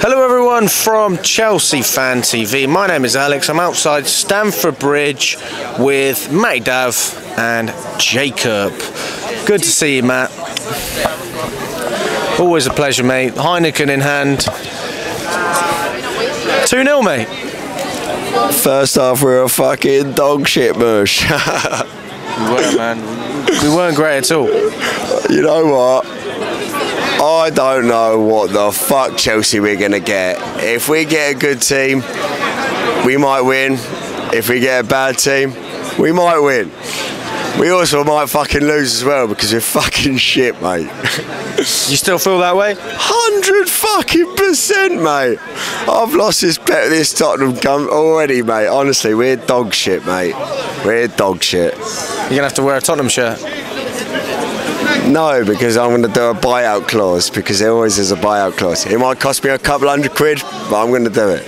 Hello everyone from Chelsea Fan TV. My name is Alex. I'm outside Stamford Bridge with Matty Dove and Jacob. Good to see you, Matt. Always a pleasure, mate. Heineken in hand. 2-0, mate. First half, we were a fucking dog shit bush. We weren't great at all. You know what? I don't know what the fuck Chelsea we're going to get. If we get a good team, we might win. If we get a bad team, we might win. We also might fucking lose as well because we're fucking shit, mate. You still feel that way? 100 fucking %, mate. I've lost this bet with this Tottenham gum already, mate. Honestly, we're dog shit, mate. We're dog shit. You're going to have to wear a Tottenham shirt. No, because I'm going to do a buyout clause, because there always is a buyout clause. It might cost me a couple £100, but I'm going to do it.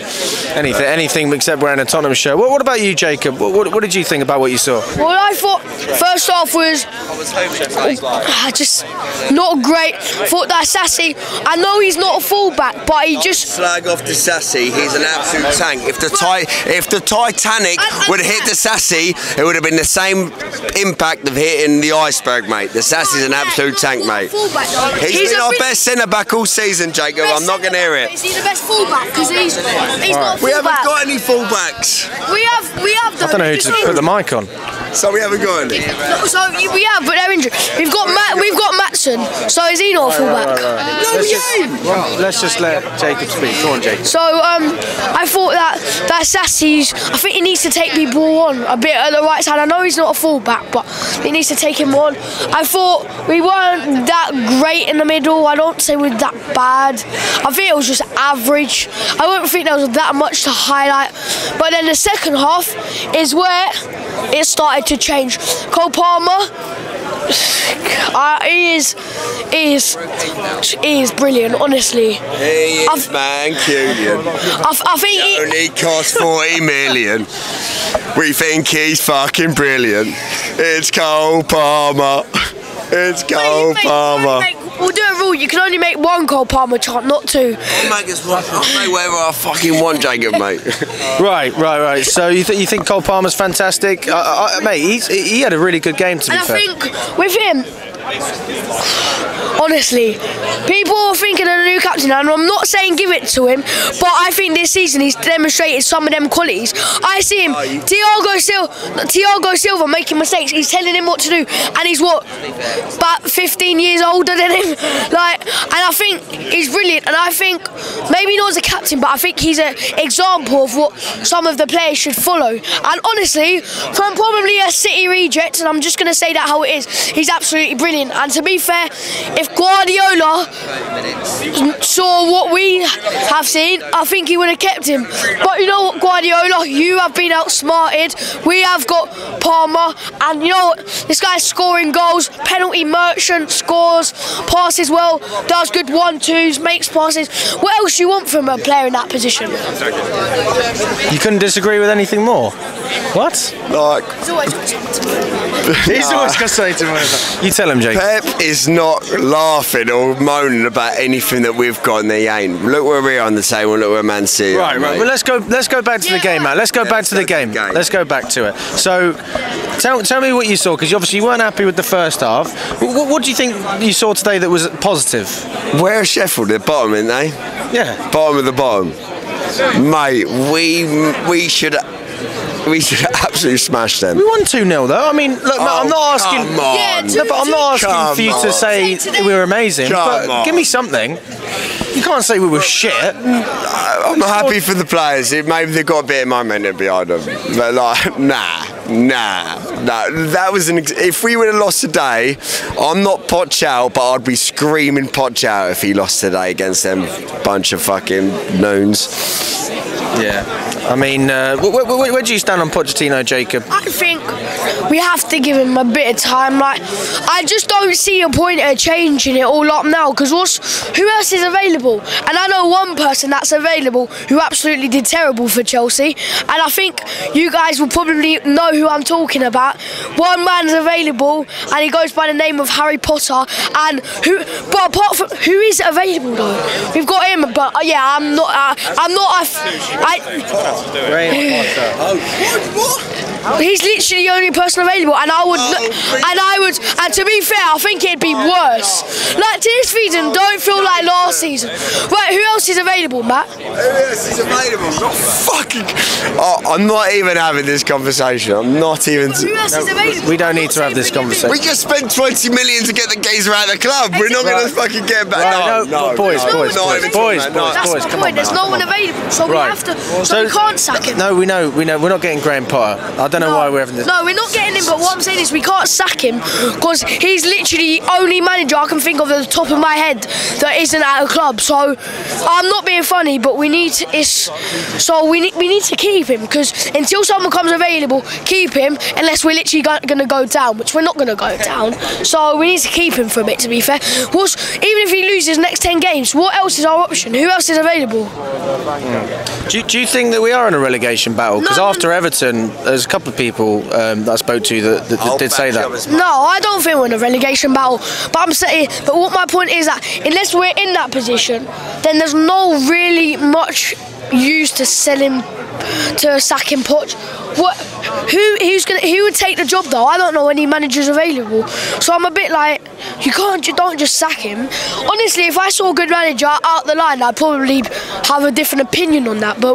Anything except wearing a Tottenham shirt. What about you, Jacob? What did you think about what you saw? Well, I thought first half was just not great. I thought that Sassy, I know he's not a fullback, but he just... Flag off the Sassy, he's an absolute tank. If the Titanic would have hit the Sassy, it would have been the same impact of hitting the iceberg, mate. The Sassy's an absolute tank, mate. He's been our best centre-back all season, Jacob. I'm not going to hear it. Is he the best fullback? Because he's not a fullback. We haven't got any fullbacks. We have done. I don't know who to put the mic on. So we haven't got any. So we have, but they're injured. We've got Mattson. So is he not a fullback? Right. No, let's just let Jacob speak. Go on, Jacob. So I thought that Sassy's. I think he needs to take the ball on a bit at the right side. I know he's not a fullback, but he needs to take him on. I thought we weren't that great in the middle. I don't say we're that bad. I think it was just average. I don't think there was that much to highlight. But then the second half is where it started to change. Cole Palmer, he is brilliant, honestly. He is Mancunian. I think he only cost 40 million. We think he's fucking brilliant. It's Cole Palmer. It's Cole Palmer. We'll do a rule. You can only make one Cole Palmer chant, not two. I'll make whatever I fucking want, Jacob, mate. Right. So you think Cole Palmer's fantastic? Mate, he had a really good game, to be fair. And I think with him... Honestly, people are thinking of the new captain, and I'm not saying give it to him, but I think this season he's demonstrated some of them qualities. I see him, Thiago Silva making mistakes. He's telling him what to do, and he's what, about 15 years older than him. And I think he's brilliant. And I think maybe not as a captain, but I think he's an example of what some of the players should follow. And honestly, from probably a City reject, and I'm just going to say that how it is, he's absolutely brilliant. And to be fair, if Guardiola saw what we have seen, I think he would have kept him. But you know what, Guardiola, you have been outsmarted. We have got Palmer, and you know what, this guy's scoring goals, penalty merchant, scores, passes well, does good 1-2s, makes passes. What else do you want from a player in that position? You couldn't disagree with anything more. What? Like, he's always got something to remember. You tell him, Jake. Pep is not laughing or moaning about anything that we've got, and they ain't. Look where we are on the table. Look where Man City. Right. Well, let's go back to the game, man. Let's go back to the game. Let's go back to it. So, tell me what you saw, because obviously you weren't happy with the first half. What do you think you saw today that was positive? Where's Sheffield? They're bottom, ain't they? Yeah. Bottom of the bottom, mate. We should absolutely smash them. We won 2-0 though. I mean, look, I'm not asking. Come on. Yeah, I'm not asking for you to say we were amazing. But give me something. You can't say we were shit. I'm happy for the players. Maybe they got a bit of momentum behind them. But like, nah. That was if we would have lost today, I'm not Pochettino, but I'd be screaming Pochettino if he lost today against them bunch of fucking noons. Yeah. I mean, where do you stand on Pochettino, Jacob? I think we have to give him a bit of time. Like, I just don't see a point of changing it all up now, because who else is available? And I know one person that's available who absolutely did terrible for Chelsea, and I think you guys will probably know who I'm talking about. One man's available, and he goes by the name of Harry Potter, and but apart from who is available though, we've got him. But yeah, Graham Potter. He's literally the only person available, and and to be fair, I think it'd be worse. Like, this season, don't feel like last season. Right, who else is available, Matt? Who else is available? I'm not even having this conversation. I'm not even. Who else is available? We don't need to have this conversation. We just spent 20 million to get the geezer out of the club. We're not going to fucking get back. No, boys. That's my point. There's no one available, so we have to. So we can't sack him. No, we know. We're not getting Graham Potter. I don't know why we're having this. No, we're not getting him. But what I'm saying is we can't sack him because he's literally the only manager I can think of at the top of my head that isn't at a club. So I'm not being funny, but we need to, we need to keep him, because until someone comes available, keep him, unless we're literally going to go down, which we're not going to go down. So we need to keep him for a bit, to be fair. Even if he loses the next 10 games, what else is our option? Who else is available? Do you think that we are in a relegation battle? Because after Everton, there's a couple of people that I spoke to that did say that. No, I don't think we're in a relegation battle. But I'm saying, but what my point is that unless we're in that position, then there's no really much use to sacking Poch. Who would take the job though? I don't know any managers available, so I'm a bit like, you don't just sack him. Honestly, if I saw a good manager out the line, I'd probably have a different opinion on that. But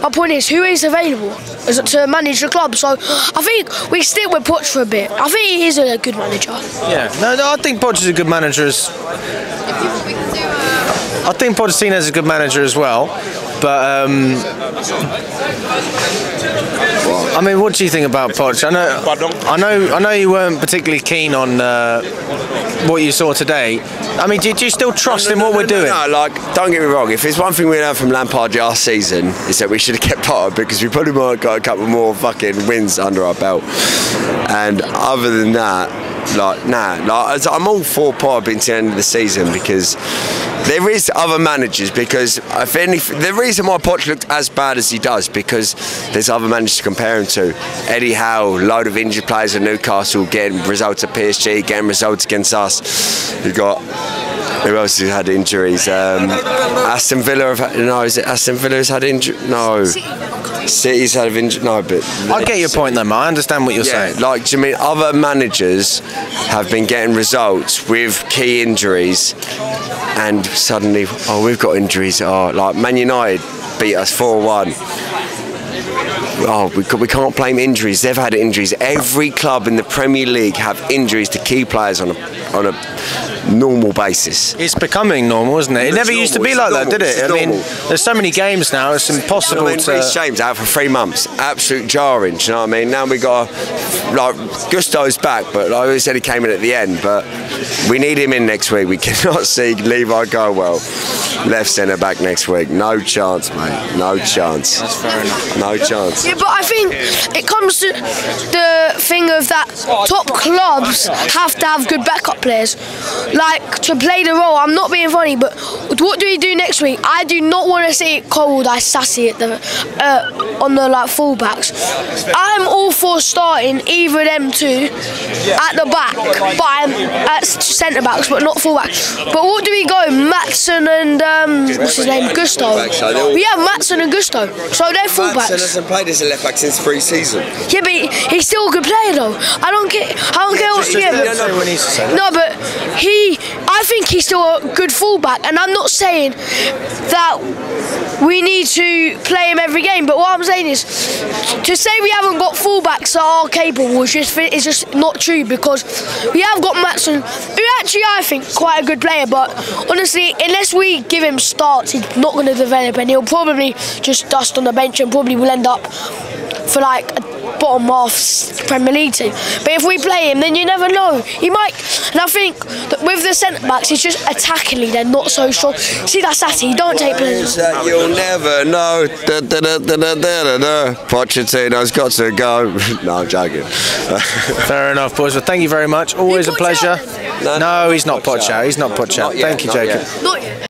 my point is, who is available to manage the club? So I think we stick with Poch for a bit. I think he is a good manager. Yeah, no, I think Poch is a good manager. I think Pochettino is a good manager as well. But I mean, what do you think about Poch? I know you weren't particularly keen on what you saw today. I mean, do you still trust him? What we're doing? No, like, don't get me wrong. If there's one thing we learned from Lampard last season, is that we should have kept Potter, because we probably might have got a couple more fucking wins under our belt. And other than that, I'm all for Potter being to the end of the season, because there is other managers. Because the reason why Poch looked as bad as he does, because there's other managers to compare him to. Eddie Howe, load of injured players at Newcastle, getting results at PSG, getting results against us. You got, who else has had injuries? Aston Villa have had, no, is it Aston Villa's had injuries? No. City's had injuries, no, but... I get your point though, Mark. I understand what you're saying. Like, do you mean other managers have been getting results with key injuries, and suddenly, oh, we've got injuries. Oh, like Man United beat us 4-1. Oh, we can't blame injuries. They've had injuries. Every club in the Premier League have injuries to key players on a normal basis. It's becoming normal, isn't it? It never used to be like that, did it? I mean, there's so many games now, it's impossible to... Reece James out for 3 months, absolute jarring, do you know what I mean? Now we got... Like, Gusto's back, but like I said, he came in at the end, but we need him in next week. We cannot see Levi Garwell left centre-back next week. No chance, mate. No chance. That's fair enough. No chance. Yeah, but I think it comes to the thing of that top clubs have to have good backup players, like, to play the role. I'm not being funny, but what do we do next week? I do not want to see it cold like Sassy at the on the like fullbacks. I'm all for starting either of them two at the back, but I'm at centre backs, but not fullbacks. But what do we go? Mattson and what's his name? Gusto. Yeah, Mattson and Gusto. So they're fullbacks. Mattson hasn't played as a left back since pre-season. Yeah, but he's still a good player though. I don't care what. No, but I think he's still a good fullback, and I'm not saying that we need to play him every game, but what I'm saying is, to say we haven't got fullbacks that are capable is just not true, because we have got Mattson, who actually I think quite a good player, but honestly, unless we give him starts, he's not going to develop, and he'll probably just dust on the bench and probably will end up for like a bottom half Premier League team. But if we play him, then you never know. He might. And I think that with the centre-backs, it's just attackingly they're not so strong. See, that's Sassy. Don't take players. You'll never know. Pochettino's got to go. No, I'm joking. Fair enough, boys. Well, thank you very much. Always a pleasure. No, he's not Poch out. He's not Poch out. Thank you, Jacob.